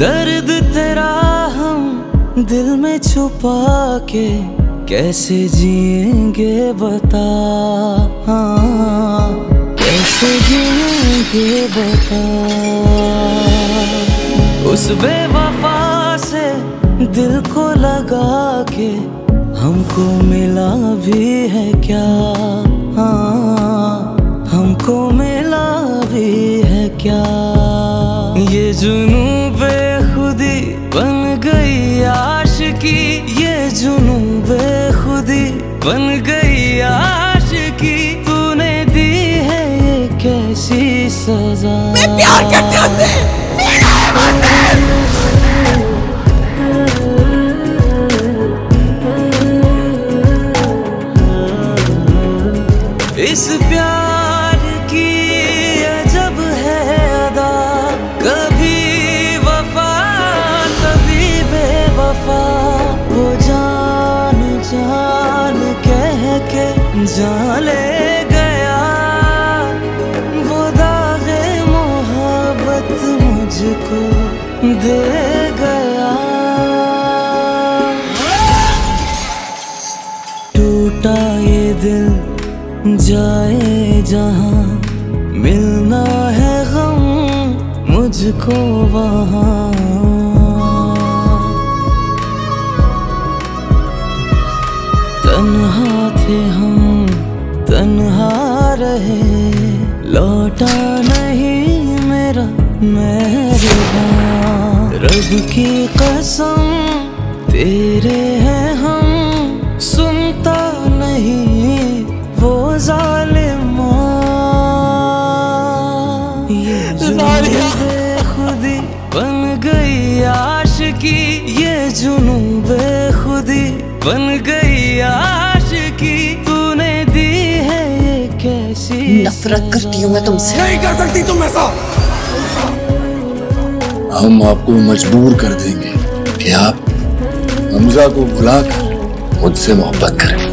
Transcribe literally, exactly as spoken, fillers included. दर्द तेरा हम दिल में छुपा के कैसे जिएंगे बता, हाँ कैसे जिएंगे बता। उस बेवफा से दिल को लगा के हमको मिला भी है क्या, हाँ हमको मिला भी है क्या। ये जुनून बन गई आशिकी, ये जुनून बेखुदी बन गई आशिकी। तूने दी है ये कैसी सजा, मैं प्यार करती हूं उससे, मेरा है वतन। इस प्यार की अजब है अदा, कभी जान ले गया वो दागे मोहब्बत मुझको दे गया। टूटा ये दिल जाए जहाँ, मिलना है गम मुझको वहाँ। तन्हा थे हम तन्हा रहे, लौटा नहीं मेरा मेहरबान। रब की कसम तेरे हैं हम, सुनता नहीं वो जालिमा। ये जुनून बेखुदी बन गई आशिकी, ये जुनून बेखुदी बन गई आशिकी। तूने दी है ये कैसी, नफरत करती हूँ मैं तुमसे। नहीं कर सकती तुम ऐसा। हम आपको मजबूर कर देंगे कि आप हमजा को भुलाकर मुझसे मोहब्बत करें।